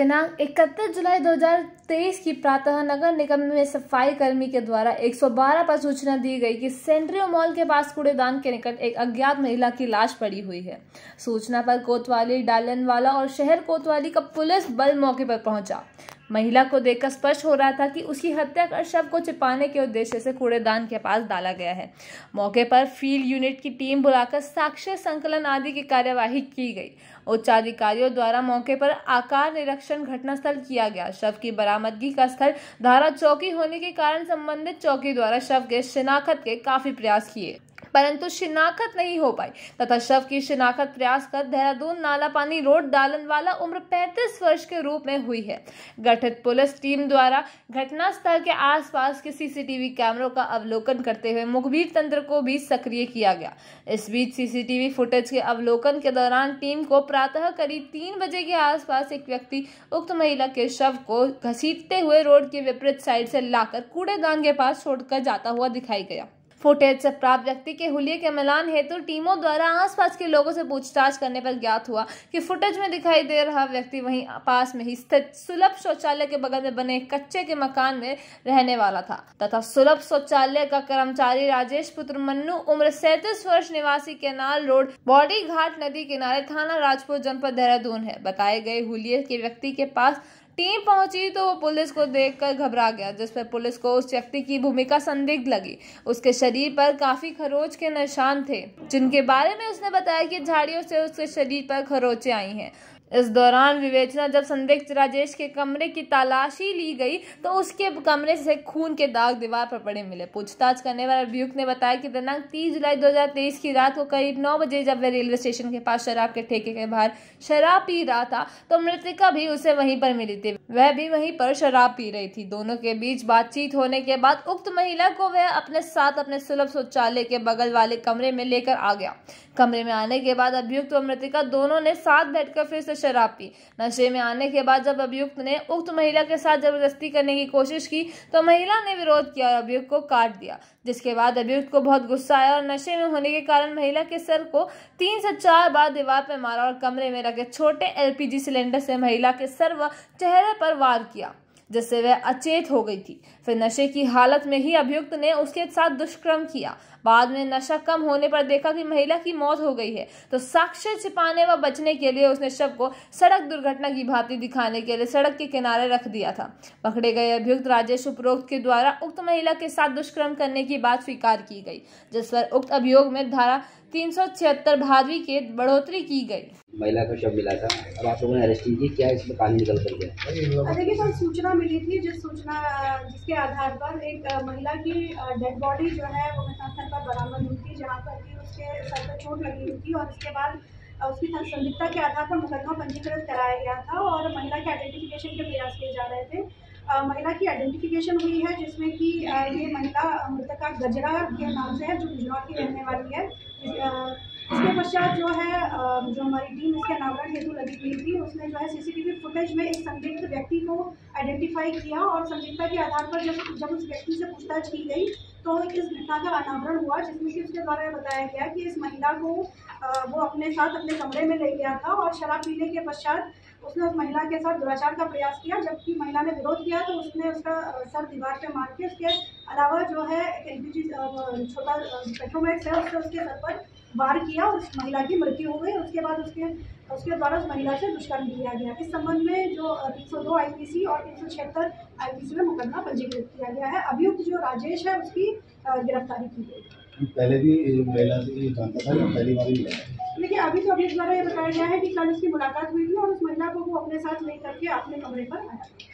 दिनांक 31 जुलाई 2023 की प्रातः नगर निगम में सफाई कर्मी के द्वारा 112 पर सूचना दी गई कि सेंट्रियो मॉल के पास कूड़ेदान के निकट एक अज्ञात महिला की लाश पड़ी हुई है। सूचना पर कोतवाली, डालनवाला और शहर कोतवाली का पुलिस बल मौके पर पहुंचा। महिला को देखकर स्पष्ट हो रहा था कि उसकी हत्या कर शव को छिपाने के उद्देश्य से कूड़ेदान के पास डाला गया है। मौके पर फील्ड यूनिट की टीम बुलाकर साक्ष्य संकलन आदि की कार्यवाही की गई। उच्चाधिकारियों द्वारा मौके पर आकार निरीक्षण घटनास्थल किया गया। शव की बरामदगी का स्थल धारा चौकी होने के कारण संबंधित चौकी द्वारा शव के शिनाख्त के काफी प्रयास किए, परंतु शिनाख्त नहीं हो पाई तथा शव की शिनाख्त प्रयास कर देहरादून नाला पानी रोड डालनवाला उम्र 35 वर्ष के रूप में हुई है। गठित पुलिस टीम द्वारा घटनास्थल के आसपास के सीसीटीवी कैमरों का अवलोकन करते हुए मुखबिर तंत्र को भी सक्रिय किया गया। इस बीच सीसीटीवी फुटेज के अवलोकन के दौरान टीम को प्रातः करीब 3 बजे के आसपास एक व्यक्ति उक्त महिला के शव को घसीटते हुए रोड के विपरीत साइड से लाकर कूड़ेदान के पास छोड़कर जाता हुआ दिखाई गया। फुटेज से प्राप्त व्यक्ति के हुलिये के मिलान हेतु टीमों द्वारा आसपास के लोगों से पूछताछ करने पर ज्ञात हुआ कि फुटेज में दिखाई दे रहा व्यक्ति वहीं पास में ही स्थित सुलभ शौचालय के बगल में बने कच्चे के मकान में रहने वाला था तथा सुलभ शौचालय का कर्मचारी राजेश पुत्र मन्नू उम्र 37 वर्ष निवासी केनाल रोड बॉडी घाट नदी किनारे थाना राजपुर जनपद देहरादून है। बताए गए हुलिये के व्यक्ति के पास टीम पहुंची तो वो पुलिस को देखकर घबरा गया, जिस पर पुलिस को उस व्यक्ति की भूमिका संदिग्ध लगी। उसके शरीर पर काफी खरोच के निशान थे, जिनके बारे में उसने बताया कि झाड़ियों से उसके शरीर पर खरोचें आई हैं। इस दौरान विवेचना जब संदिग्ध राजेश के कमरे की तलाशी ली गई तो उसके कमरे से खून के दाग दीवार पर पड़े मिले। पूछताछ करने वाले अभियुक्त ने बताया कि दिनांक 30 जुलाई 2023 की रात को करीब 9 बजे जब वह रेलवे स्टेशन के पास शराब के ठेके के बाहर शराब पी रहा था तो मृतका भी उसे वहीं पर मिली थी। वह भी वहीं पर शराब पी रही थी। दोनों के बीच बातचीत होने के बाद उक्त महिला को वह अपने साथ अपने सुलभ शौचालय के बगल वाले कमरे में लेकर आ गया। कमरे में आने के बाद अभियुक्त और मृतका दोनों ने साथ बैठकर फिर से शराब पी। नशे में आने के बाद जब अभियुक्त ने उक्त महिला के साथ जबरदस्ती करने की कोशिश की तो महिला ने विरोध किया और अभियुक्त को काट दिया, जिसके बाद अभियुक्त को बहुत गुस्सा आया और नशे में होने के कारण महिला के सर को 3 से 4 बार दीवार पर मारा और कमरे में रखे छोटे LPG सिलेंडर से महिला के सर व चेहरे पर वार किया, जिससे वह अचेत हो गई थी। फिर नशे की हालत में ही अभियुक्त ने उसके साथ दुष्कर्म किया। बाद में नशा कम होने पर देखा कि महिला की मौत हो गई है तो साक्ष्य छिपाने व बचने के लिए उसने शव को सड़क दुर्घटना की भांति दिखाने के लिए सड़क के किनारे रख दिया था। पकड़े गए अभियुक्त राजेश उपरोक्त के द्वारा उक्त महिला के साथ दुष्कर्म करने की बात स्वीकार की गई, जिस पर उक्त अभियोग में धारा 376 भादवी के बढ़ोतरी की गई। महिला का शव मिला था और आप लोगों ने अरेस्टिंग की, क्या इसमें कहानी निकल कर गया? देखिए सर, सूचना मिली थी जिसके आधार पर एक महिला की डेड बॉडी जो है वो घटनास्थल पर बरामद हुई थी, जहाँ पर कि उसके सर पर चोट लगी हुई थी और इसके बाद उसकी संदिग्धता के आधार पर मुकदमा पंजीकृत कराया गया था और महिला के आइडेंटिफिकेशन के प्रयास किए जा रहे थे। महिला की आइडेंटिफिकेशन हुई है जिसमें कि ये महिला मृतका गजरा के नाम से है, जो गुजरात की रहने वाली है। इसके पश्चात जो है जो हमारी टीम इसके नामकरण हेतु लगी हुई थी, उसने जो है CCTV फुटेज में एक संदिग्ध व्यक्ति को आइडेंटिफाई किया और संदिग्धता के आधार पर जब उस व्यक्ति से पूछताछ की गई तो इस घटना का अनावरण हुआ, जिसमें कि उसके बारे में बताया गया कि इस महिला को वो अपने साथ अपने कमरे में ले गया था और शराब पीने के पश्चात उसने उस महिला के साथ दुराचार का प्रयास किया। जबकि महिला ने विरोध किया तो उसने उसका सर दीवार पर मार के, उसके अलावा जो है LPG छोटा पेट्रोमैक्स है उसने उसके सर पर वार किया और उस महिला की मृत्यु हो गई। उसके बाद उसके द्वारा उस महिला से दुष्कर्म किया गया। इस संबंध में जो 302 IPC और 376 IPC में मुकदमा पंजीकृत किया गया है। अभियुक्त जो राजेश है उसकी गिरफ्तारी की गई। पहले भी महिला से जानता था, पहली बार ही मिला। देखिए अभी तो अभियुक्त द्वारा ये बताया गया है कि कल उसकी मुलाकात हुई थी और उस महिला को वो अपने साथ लेकर के अपने कमरे पर आया।